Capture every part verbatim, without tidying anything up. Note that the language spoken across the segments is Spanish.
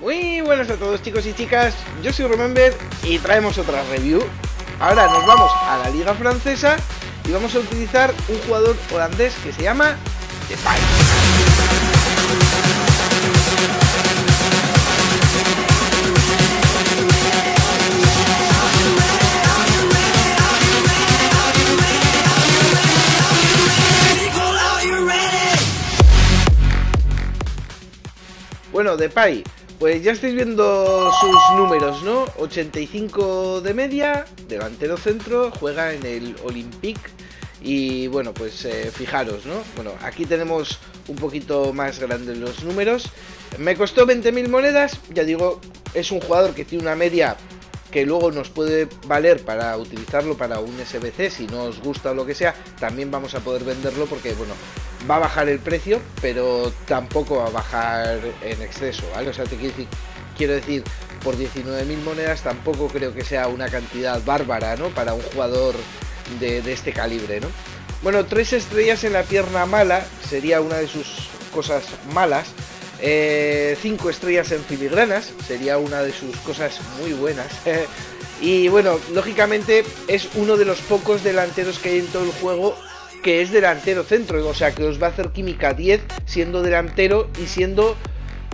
Muy buenas a todos, chicos y chicas, yo soy Remembber y traemos otra review. Ahora nos vamos a la liga francesa y vamos a utilizar un jugador holandés que se llama Depay. Bueno, Depay, pues ya estáis viendo sus números, ¿no? ochenta y cinco de media, delantero centro, juega en el Olympique y bueno, pues eh, fijaros, ¿no? Bueno, aquí tenemos un poquito más grandes los números. Me costó veinte mil monedas, ya digo, es un jugador que tiene una media que luego nos puede valer para utilizarlo para un S B C, si no os gusta o lo que sea, también vamos a poder venderlo porque, bueno, va a bajar el precio, pero tampoco va a bajar en exceso, ¿vale? O sea, te quiero decir, quiero decir por diecinueve mil monedas tampoco creo que sea una cantidad bárbara, ¿no? Para un jugador de, de este calibre, ¿no? Bueno, tres estrellas en la pierna mala, sería una de sus cosas malas. Eh, cinco estrellas en filigranas, sería una de sus cosas muy buenas. Y bueno, lógicamente es uno de los pocos delanteros que hay en todo el juego que es delantero centro, o sea que os va a hacer química diez siendo delantero y siendo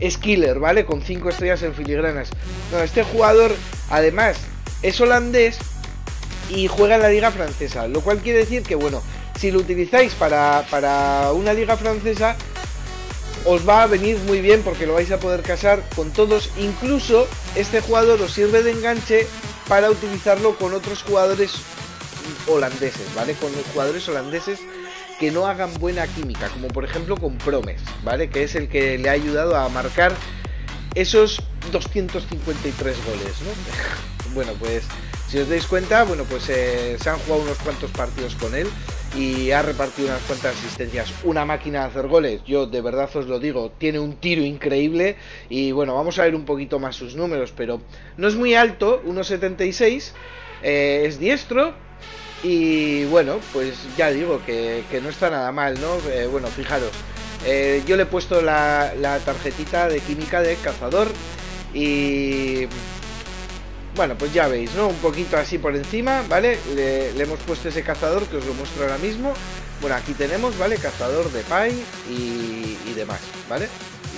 skiller, ¿vale? Con cinco estrellas en filigranas. No, este jugador además es holandés y juega en la liga francesa, lo cual quiere decir que, bueno, si lo utilizáis para, para una liga francesa os va a venir muy bien porque lo vais a poder casar con todos. Incluso este jugador os sirve de enganche para utilizarlo con otros jugadores holandeses, ¿vale? Con los jugadores holandeses que no hagan buena química, como por ejemplo con Promes, ¿vale? Que es el que le ha ayudado a marcar esos doscientos cincuenta y tres goles, ¿no? Bueno, pues si os dais cuenta, bueno, pues eh, se han jugado unos cuantos partidos con él y ha repartido unas cuantas asistencias. Una máquina de hacer goles, yo de verdad os lo digo, tiene un tiro increíble. Y bueno, vamos a ver un poquito más sus números, pero no es muy alto, uno setenta y seis, eh, es diestro. Y bueno, pues ya digo que, que no está nada mal, ¿no? Eh, bueno, fijaros, eh, yo le he puesto la, la tarjetita de química de cazador y... bueno, pues ya veis, ¿no? Un poquito así por encima, ¿vale? Le, le hemos puesto ese cazador que os lo muestro ahora mismo. Bueno, aquí tenemos, ¿vale? Cazador de Depay y, y demás, ¿vale?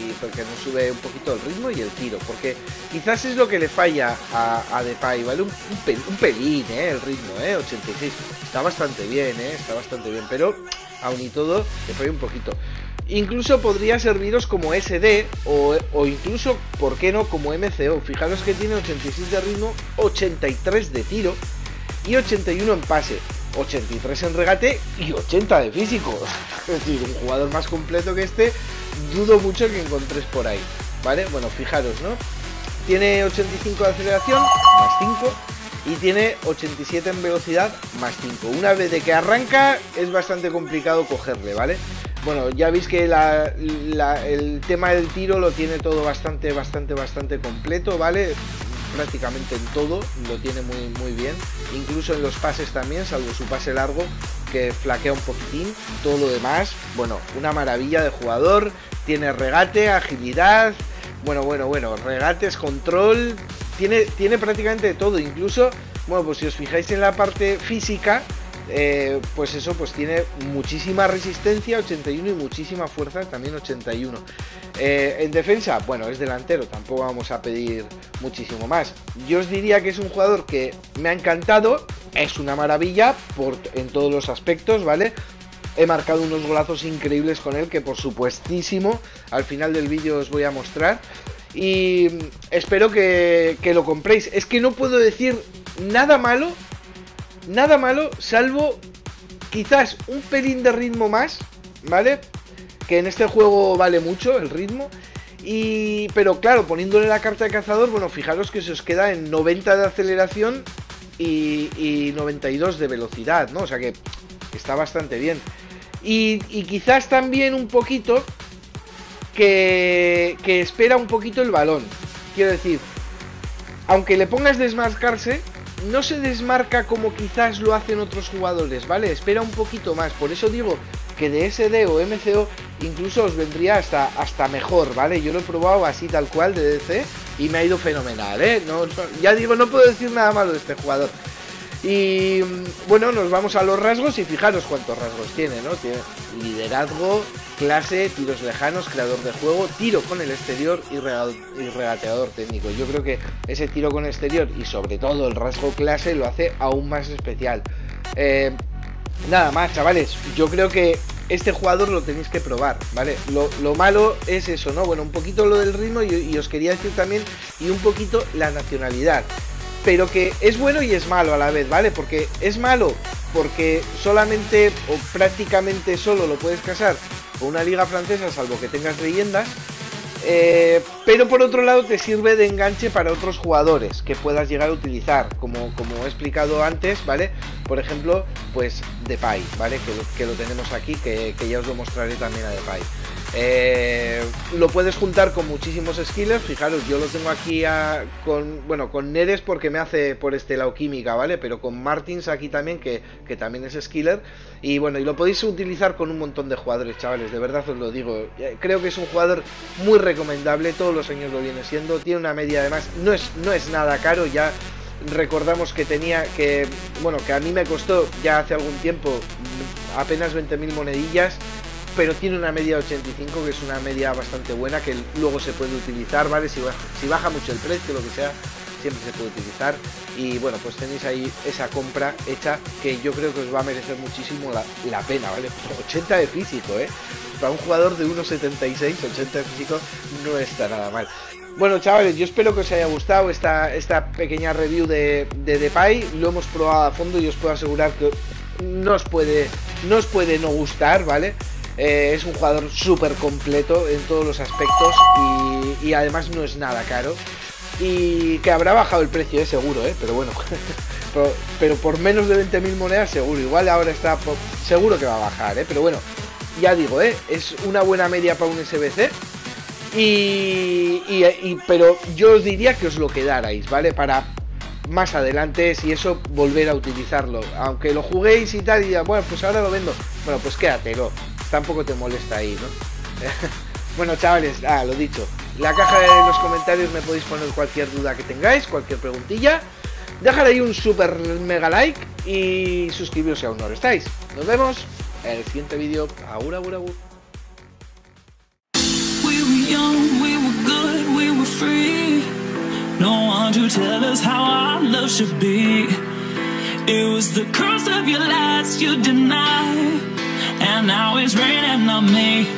Y porque nos sube un poquito el ritmo y el tiro, porque quizás es lo que le falla a, a Depay, ¿vale? Un, un, pel, un pelín, ¿eh? El ritmo, ¿eh? ochenta y seis. Está bastante bien, ¿eh? Está bastante bien, pero aún y todo le falla un poquito. Incluso podría serviros como S D o, o incluso, ¿por qué no? Como M C O. Fijaros que tiene ochenta y seis de ritmo, ochenta y tres de tiro y ochenta y uno en pase, ochenta y tres en regate y ochenta de físico. Es decir, un jugador más completo que este dudo mucho que encontréis por ahí, ¿vale? Bueno, fijaros, ¿no? Tiene ochenta y cinco de aceleración, más cinco, y tiene ochenta y siete en velocidad, más cinco. Una vez de que arranca es bastante complicado cogerle, ¿vale? Bueno, ya veis que la, la, el tema del tiro lo tiene todo bastante, bastante, bastante completo, ¿vale? Prácticamente en todo lo tiene muy, muy bien. Incluso en los pases también, salvo su pase largo, que flaquea un poquitín. Todo lo demás, bueno, una maravilla de jugador. Tiene regate, agilidad, bueno, bueno, bueno, regates, control, tiene, tiene prácticamente todo. Incluso, bueno, pues si os fijáis en la parte física, eh, pues eso, pues tiene muchísima resistencia, ochenta y uno, y muchísima fuerza, también ochenta y uno. Eh, en defensa, bueno, es delantero, tampoco vamos a pedir muchísimo más. Yo os diría que es un jugador que me ha encantado, es una maravilla por, en todos los aspectos, ¿vale? He marcado unos golazos increíbles con él que por supuestísimo al final del vídeo os voy a mostrar. Y espero que, que lo compréis. Es que no puedo decir nada malo, nada malo, salvo quizás un pelín de ritmo más, ¿vale? Que en este juego vale mucho el ritmo. Y pero claro, poniéndole la carta de cazador, bueno, fijaros que se os queda en noventa de aceleración y, y noventa y dos de velocidad, ¿no? O sea que está bastante bien. Y, y quizás también un poquito que, que espera un poquito el balón. Quiero decir, aunque le pongas desmarcarse, no se desmarca como quizás lo hacen otros jugadores, ¿vale? Espera un poquito más, por eso digo que de S D o M C O incluso os vendría hasta, hasta mejor, ¿vale? Yo lo he probado así tal cual de D C y me ha ido fenomenal, ¿eh? No, ya digo, no puedo decir nada malo de este jugador. Y bueno, nos vamos a los rasgos y fijaros cuántos rasgos tiene, ¿no? Tiene liderazgo, clase, tiros lejanos, creador de juego, tiro con el exterior y, rega y regateador técnico. Yo creo que ese tiro con el exterior y sobre todo el rasgo clase lo hace aún más especial. Eh, nada más, chavales, yo creo que este jugador lo tenéis que probar, ¿vale? Lo, lo malo es eso, ¿no? Bueno, un poquito lo del ritmo y, y os quería decir también, y un poquito la nacionalidad. Pero que es bueno y es malo a la vez, ¿vale? Porque es malo porque solamente o prácticamente solo lo puedes casar con una liga francesa, salvo que tengas leyendas. Eh, pero por otro lado te sirve de enganche para otros jugadores que puedas llegar a utilizar, como, como he explicado antes, ¿vale? Por ejemplo, pues Depay, ¿vale? Que, que lo tenemos aquí, que, que ya os lo mostraré también a Depay. Eh, lo puedes juntar con muchísimos skillers. Fijaros, yo lo tengo aquí a, con, bueno, con Neres porque me hace por este lado química, ¿vale? Pero con Martins aquí también, que, que también es skiller. Y bueno, y lo podéis utilizar con un montón de jugadores, chavales, de verdad os lo digo. Creo que es un jugador muy recomendable, todos los años lo viene siendo. Tiene una media además, no es, no es nada caro. Ya recordamos que tenía que, bueno, que a mí me costó ya hace algún tiempo apenas veinte mil monedillas, pero tiene una media de ochenta y cinco, que es una media bastante buena, que luego se puede utilizar, ¿vale? Si baja, si baja mucho el precio, lo que sea, siempre se puede utilizar. Y bueno, pues tenéis ahí esa compra hecha, que yo creo que os va a merecer muchísimo la, la pena, ¿vale? ochenta de físico, ¿eh? Para un jugador de uno setenta y seis, ochenta de físico no está nada mal. Bueno, chavales, yo espero que os haya gustado esta, esta pequeña review de, de Depay. Lo hemos probado a fondo y os puedo asegurar que no os puede no, os puede no gustar, ¿vale? Eh, es un jugador súper completo en todos los aspectos y, y además no es nada caro. Y que habrá bajado el precio, eh, seguro, eh, pero bueno, pero, pero por menos de veinte mil monedas seguro. Igual ahora está, por, seguro que va a bajar, eh, pero bueno, ya digo, eh, es una buena media para un S B C. Y, y, y, pero yo os diría que os lo quedarais, ¿vale? Para más adelante, si eso, volver a utilizarlo. Aunque lo juguéis y tal y diga, bueno, pues ahora lo vendo. Bueno, pues quédatelo. Tampoco te molesta ahí, ¿no? Bueno, chavales, ah, lo dicho. La caja de los comentarios me podéis poner cualquier duda que tengáis, cualquier preguntilla. Dejad ahí un super mega like y suscribiros si aún no lo estáis. Nos vemos en el siguiente vídeo. Agur, agur, agur. To tell us how our love should be. It was the curse of your lies you denied, and now it's raining on me.